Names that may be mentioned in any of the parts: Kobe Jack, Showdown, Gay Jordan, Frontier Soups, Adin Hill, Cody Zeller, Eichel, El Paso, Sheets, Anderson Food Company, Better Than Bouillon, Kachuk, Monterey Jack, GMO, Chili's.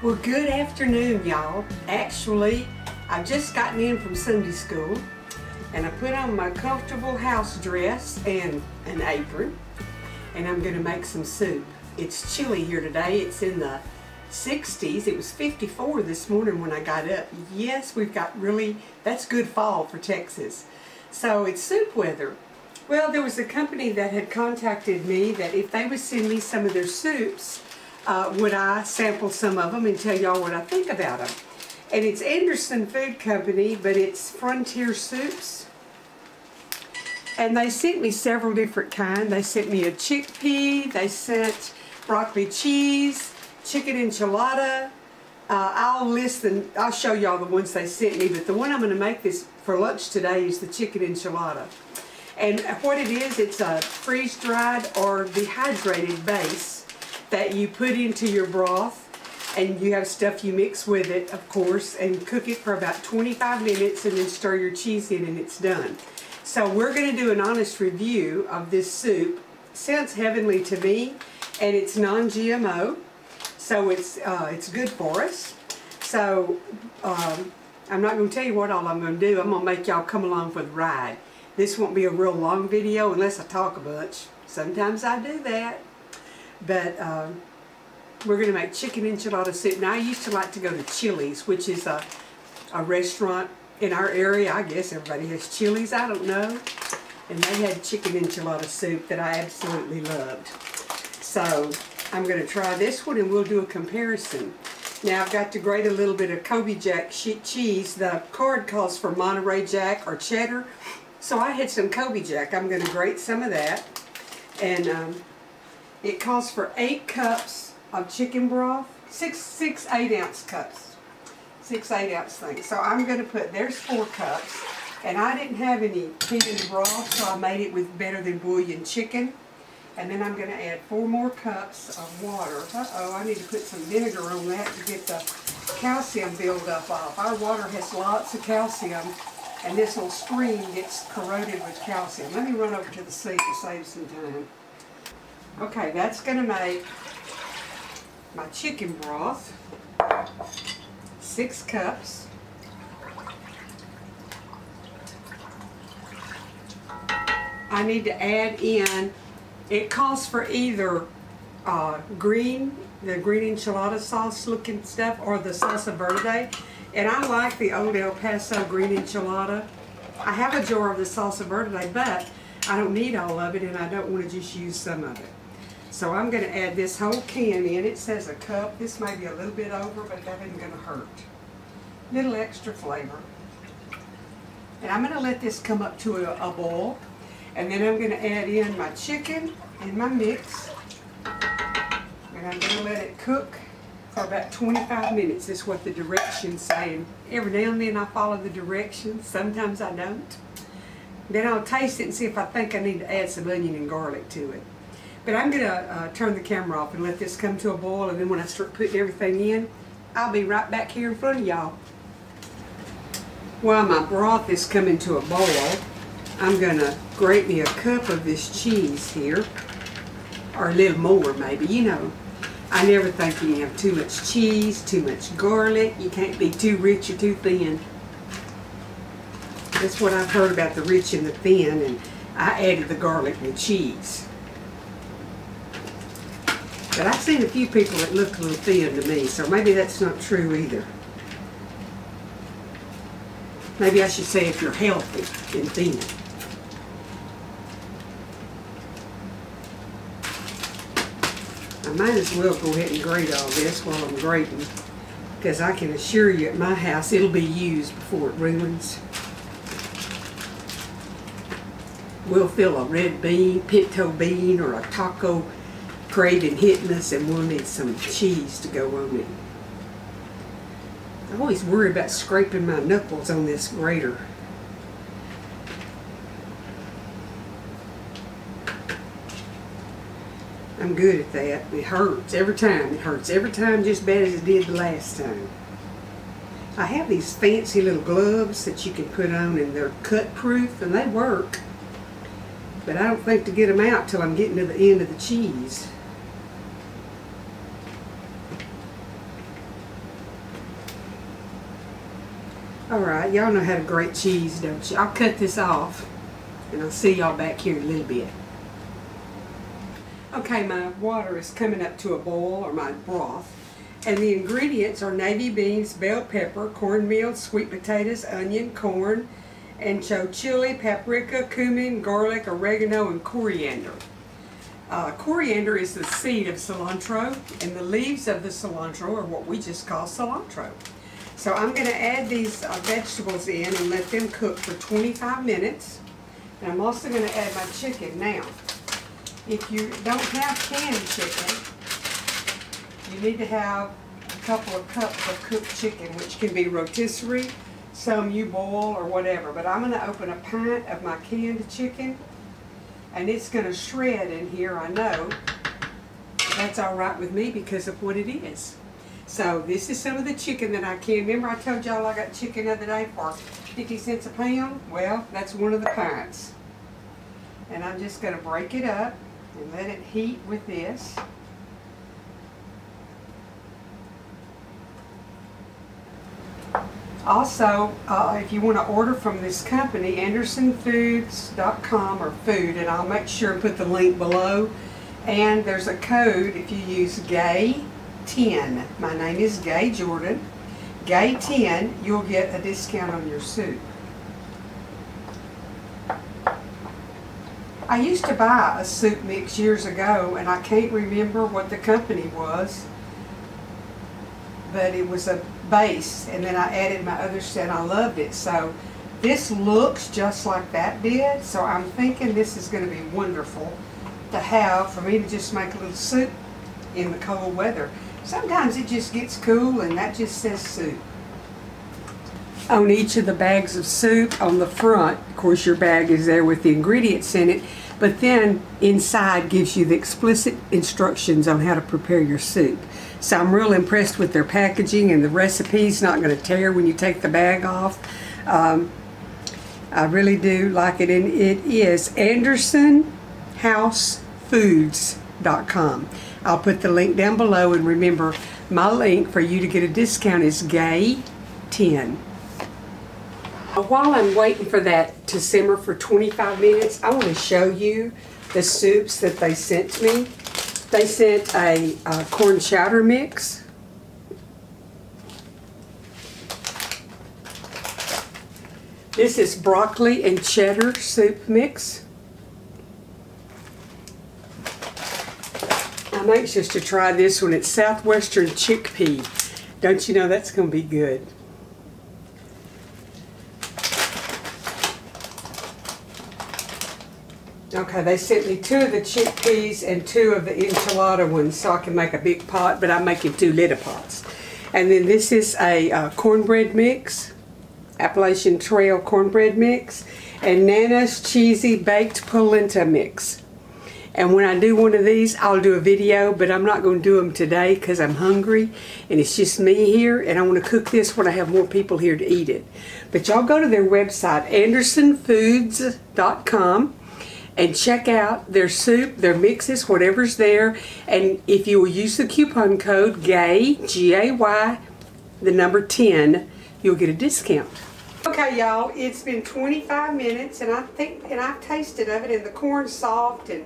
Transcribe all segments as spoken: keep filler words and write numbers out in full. Well, good afternoon, y'all. Actually, I've just gotten in from Sunday school, and I put on my comfortable house dress and an apron, and I'm going to make some soup. It's chilly here today. It's in the sixties. It was fifty-four this morning when I got up. Yes, we've got really, that's good fall for Texas. So it's soup weather. Well, there was a company that had contacted me that if they would send me some of their soups, uh, would I sample some of them and tell y'all what I think about them. And it's Anderson Food Company, but it's Frontier Soups. And they sent me several different kinds. They sent me a chickpea, they sent broccoli cheese, chicken enchilada. Uh, I'll list them, I'll show y'all the ones they sent me, but the one I'm going to make this for lunch today is the chicken enchilada. And what it is, it's a freeze-dried or dehydrated base that you put into your broth, and you have stuff you mix with it, of course, and cook it for about twenty-five minutes and then stir your cheese in and it's done. So we're going to do an honest review of this soup. Sounds heavenly to me, and it's non G M O. So it's, uh, it's good for us. So um, I'm not going to tell you what all I'm going to do. I'm going to make y'all come along for the ride. This won't be a real long video unless I talk a bunch. Sometimes I do that. But um, we're going to make chicken enchilada soup. Now I used to like to go to Chili's, which is a, a restaurant in our area. I guess everybody has Chili's. I don't know. And they had chicken enchilada soup that I absolutely loved. So I'm going to try this one and we'll do a comparison. Now I've got to grate a little bit of Kobe Jack cheese. The card calls for Monterey Jack or cheddar. So I had some Kobe Jack. I'm going to grate some of that. And um, it calls for eight cups of chicken broth. Six, six eight-ounce cups. Six eight-ounce things. So I'm going to put, there's four cups. And I didn't have any canned broth, so I made it with better than bouillon chicken. And then I'm going to add four more cups of water. Uh-oh, I need to put some vinegar on that to get the calcium buildup off. Our water has lots of calcium, and this little stream gets corroded with calcium. Let me run over to the sink to save some time. Okay, that's going to make my chicken broth. Six cups. I need to add in, it calls for either uh, green, the green enchilada sauce looking stuff, or the salsa verde. And I like the old El Paso green enchilada. I have a jar of the salsa verde, but I don't need all of it, and I don't want to just use some of it. So I'm going to add this whole can in. It says a cup. This may be a little bit over, but that isn't going to hurt. Little extra flavor. And I'm going to let this come up to a, a boil. And then I'm going to add in my chicken and my mix. And I'm going to let it cook for about twenty-five minutes is what the directions say. And every now and then I follow the directions. Sometimes I don't. Then I'll taste it and see if I think I need to add some onion and garlic to it. But I'm going to uh, turn the camera off and let this come to a boil. And then when I start putting everything in, I'll be right back here in front of y'all. While my broth is coming to a boil, I'm going to grate me a cup of this cheese here, or a little more maybe, you know. I never think you have too much cheese, too much garlic. You can't be too rich or too thin. That's what I've heard about the rich and the thin, and I added the garlic and the cheese. But I've seen a few people that look a little thin to me, so maybe that's not true either. Maybe I should say if you're healthy and thin. I might as well go ahead and grate all this while I'm grating, because I can assure you at my house it'll be used before it ruins. We'll fill a red bean, pinto bean, or a taco craving hitting us, and we'll need some cheese to go on it. I always worry about scraping my knuckles on this grater. I'm good at that. It hurts every time. It hurts every time just as bad as it did the last time. I have these fancy little gloves that you can put on, and they're cut proof and they work. But I don't think to get them out till I'm getting to the end of the cheese. Alright, y'all know how to grate cheese, don't you? I'll cut this off and I'll see y'all back here in a little bit. Okay, my water is coming up to a boil, or my broth, and the ingredients are navy beans, bell pepper, cornmeal, sweet potatoes, onion, corn, ancho chili, paprika, cumin, garlic, oregano, and coriander. Uh, coriander is the seed of cilantro, and the leaves of the cilantro are what we just call cilantro. So I'm going to add these uh, vegetables in and let them cook for twenty-five minutes. And I'm also going to add my chicken now. If you don't have canned chicken, you need to have a couple of cups of cooked chicken, which can be rotisserie, some you boil or whatever. But I'm going to open a pint of my canned chicken, and it's going to shred in here, I know. That's all right with me because of what it is. So this is some of the chicken that I canned. Remember I told y'all I got chicken the other day for fifty cents a pound? Well, that's one of the pints. And I'm just going to break it up and let it heat with this. Also, uh, if you want to order from this company, anderson foods dot com or food, and I'll make sure and put the link below. And there's a code if you use Gay ten. My name is Gay Jordan. Gay ten, you'll get a discount on your soup. I used to buy a soup mix years ago, and I can't remember what the company was, but it was a base, and then I added my other stuff, and I loved it. So this looks just like that did, so I'm thinking this is going to be wonderful to have for me to just make a little soup in the cold weather. Sometimes it just gets cool, and that just says soup. On each of the bags of soup on the front, of course your bag is there with the ingredients in it, but then inside gives you the explicit instructions on how to prepare your soup. So I'm real impressed with their packaging, and the recipe's not going to tear when you take the bag off. Um, I really do like it, and it is anderson house foods dot com. I'll put the link down below, and remember, my link for you to get a discount is Gay ten. While I'm waiting for that to simmer for twenty-five minutes, I want to show you the soups that they sent me. They sent a, a corn chowder mix. This is broccoli and cheddar soup mix. I'm anxious to try this one. It's southwestern chickpea. Don't you know that's going to be good? Okay, they sent me two of the chickpeas and two of the enchilada ones, so I can make a big pot, but I'm making two little pots. And then this is a uh, cornbread mix, Appalachian Trail cornbread mix, and Nana's Cheesy Baked Polenta mix. And when I do one of these, I'll do a video, but I'm not going to do them today because I'm hungry, and it's just me here, and I want to cook this when I have more people here to eat it. But y'all go to their website, anderson foods dot com, and check out their soup, their mixes, whatever's there. And if you will use the coupon code GAY, G A Y, the number ten, you'll get a discount. Okay, y'all, it's been twenty-five minutes, and I think, and I've tasted of it, and the corn's soft, and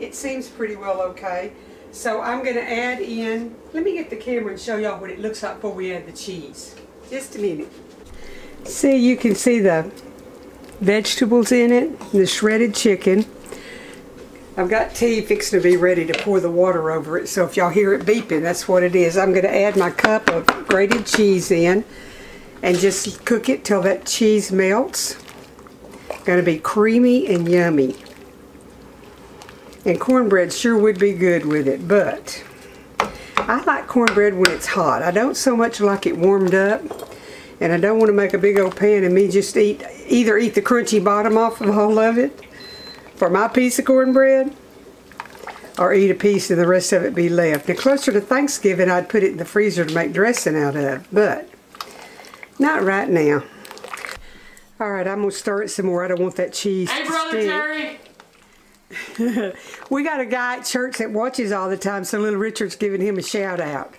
it seems pretty well okay. So I'm going to add in, let me get the camera and show y'all what it looks like before we add the cheese. Just a minute. See, you can see the vegetables in it, the shredded chicken. I've got tea fixing to be ready to pour the water over it, so if y'all hear it beeping, that's what it is. I'm going to add my cup of grated cheese in and just cook it till that cheese melts. It's going to be creamy and yummy. And cornbread sure would be good with it, but I like cornbread when it's hot. I don't so much like it warmed up, and I don't want to make a big old pan and me just eat, either eat the crunchy bottom off of all of it for my piece of cornbread, or eat a piece and the rest of it be left. Now closer to Thanksgiving, I'd put it in the freezer to make dressing out of, but not right now. All right, I'm going to stir it some more. I don't want that cheese to stick. Hey, Brother Terry! We got a guy at church that watches all the time, so little Richard's giving him a shout out.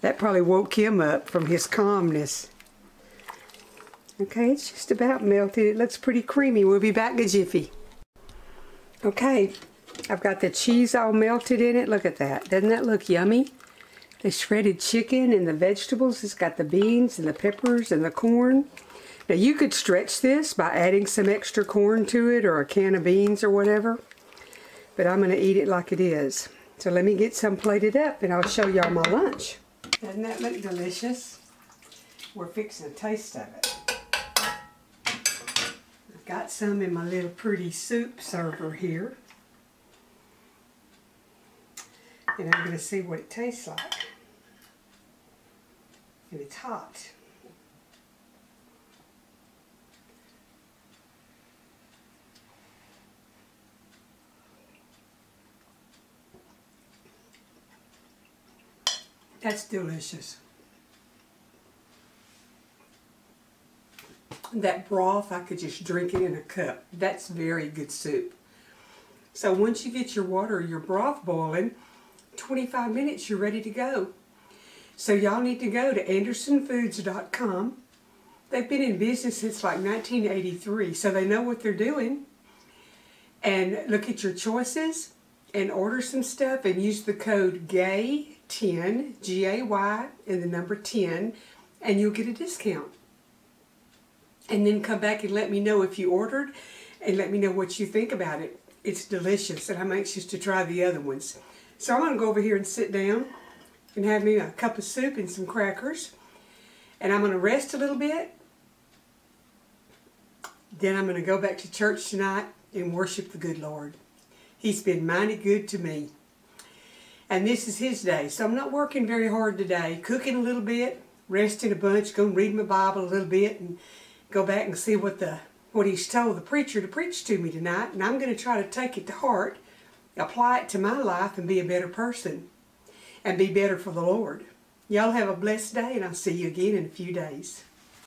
That probably woke him up from his calmness. Okay, it's just about melted. It looks pretty creamy. We'll be back in a jiffy. Okay, I've got the cheese all melted in it. Look at that. Doesn't that look yummy? The shredded chicken and the vegetables. It's got the beans and the peppers and the corn. Now you could stretch this by adding some extra corn to it or a can of beans or whatever. But I'm going to eat it like it is. So let me get some plated up and I'll show y'all my lunch. Doesn't that look delicious? We're fixing a taste of it. I've got some in my little pretty soup server here. And I'm going to see what it tastes like. And it's hot. That's delicious. That broth, I could just drink it in a cup. That's very good soup. So once you get your water, your broth boiling, twenty-five minutes, you're ready to go. So y'all need to go to anderson foods dot com. They've been in business since like nineteen eighty-three, so they know what they're doing. And look at your choices and order some stuff and use the code G A Y ten, G A Y, and the number ten, and you'll get a discount. And then come back and let me know if you ordered and let me know what you think about it. It's delicious and I'm anxious to try the other ones. So I'm going to go over here and sit down and have me a cup of soup and some crackers. And I'm going to rest a little bit. Then I'm going to go back to church tonight and worship the good Lord. He's been mighty good to me. And this is His day. So I'm not working very hard today. Cooking a little bit, resting a bunch, going to read my Bible a little bit and go back and see what, the, what He's told the preacher to preach to me tonight. And I'm going to try to take it to heart, apply it to my life, and be a better person and be better for the Lord. Y'all have a blessed day, and I'll see you again in a few days.